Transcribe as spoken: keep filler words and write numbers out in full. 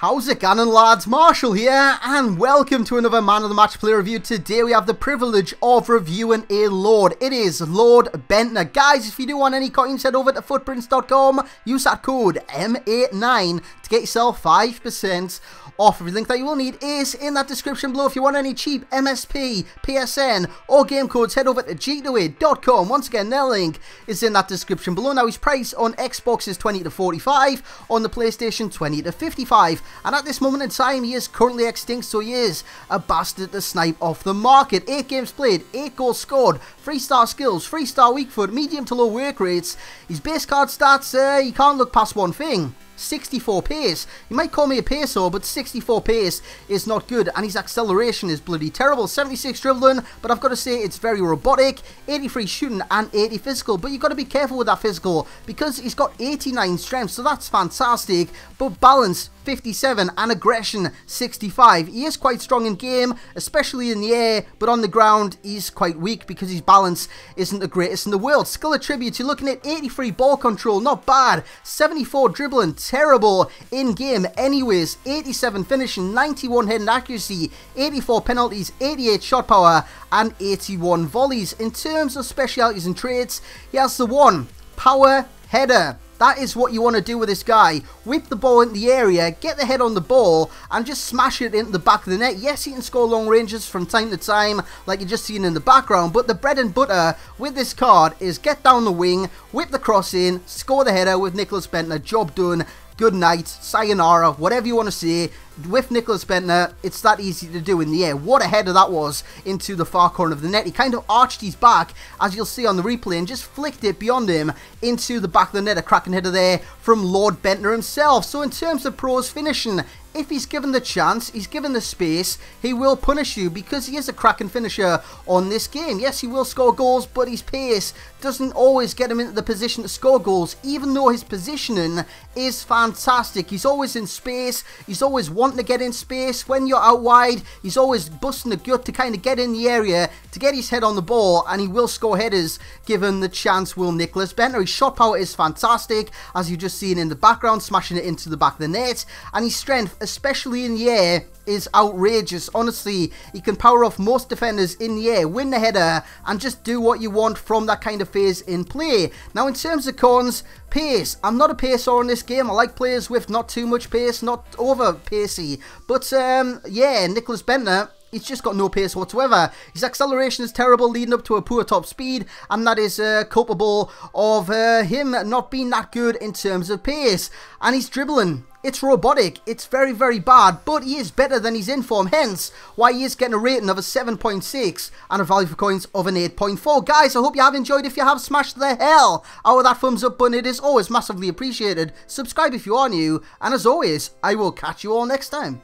How's it going, lads? Marshall here, and welcome to another Man of the Match player review. Today we have the privilege of reviewing a Lord. It is Lord Bendtner. Guys, if you do want any coins, head over to foot prince dot com. Use that code M eighty-nine to get yourself five percent off. Every link that you will need is in that description below. If you want any cheap M S P, P S N, or game codes, head over to g two a dot com. Once again, their link is in that description below. Now, his price on Xbox is twenty to forty-five, on the PlayStation twenty to fifty-five. And at this moment in time, he is currently extinct, so he is a bastard to snipe off the market. eight games played, eight goals scored, three star skills, three star weak foot, medium to low work rates. His base card stats, uh, he can't look past one thing. sixty-four pace. You might call me a pacer, but sixty-four pace is not good, and his acceleration is bloody terrible. seventy-six dribbling, but I've got to say it's very robotic. eighty-three shooting and eighty physical, but you've got to be careful with that physical because he's got eighty-nine strength, so that's fantastic. But balance fifty-seven and aggression sixty-five. He is quite strong in game, especially in the air, but on the ground he's quite weak because his balance isn't the greatest in the world. Skill attributes, you're looking at eighty-three ball control, not bad. seventy-four dribbling, terrible in game anyways. eighty-seven finishing, ninety-one heading accuracy, eighty-four penalties, eighty-eight shot power and eighty-one volleys. In terms of specialities and traits, he has the one, power header. That is what you want to do with this guy. Whip the ball into the area, get the head on the ball, and just smash it into the back of the net. Yes, he can score long ranges from time to time, like you're just seeing in the background, but the bread and butter with this card is get down the wing, whip the cross in, score the header with Nicholas Bendtner. Job done. Good night, sayonara, whatever you want to say. With Nicholas Bendtner, it's that easy to do in the air. What a header that was into the far corner of the net. He kind of arched his back, as you'll see on the replay, and just flicked it beyond him into the back of the net. A cracking header there from Lord Bendtner himself. So in terms of pros, finishing, if he's given the chance, he's given the space, he will punish you because he is a cracking finisher on this game. Yes, he will score goals, but his pace doesn't always get him into the position to score goals, even though his positioning is fantastic. He's always in space, he's always wanting to get in space. When you're out wide, he's always busting the gut to kind of get in the area, to get his head on the ball, and he will score headers given the chance, will Nicholas Bendtner. His shot power is fantastic, as you've just seen in the background, smashing it into the back of the net, and his strength, especially in the air, is outrageous. Honestly, he can power off most defenders in the air, win the header, and just do what you want from that kind of phase in play. Now, in terms of cons, pace. I'm not a pacer in this game. I like players with not too much pace, not over pacey. But, um, yeah, Nicholas Bendtner, he's just got no pace whatsoever. His acceleration is terrible, leading up to a poor top speed, and that is uh, culpable of uh, him not being that good in terms of pace. And he's dribbling. It's robotic, it's very, very bad, but he is better than his inform, hence why he is getting a rating of a seven point six and a value for coins of an eight point four. Guys, I hope you have enjoyed. If you have, smashed the hell out of that thumbs up button. It is always massively appreciated. Subscribe if you are new, and as always, I will catch you all next time.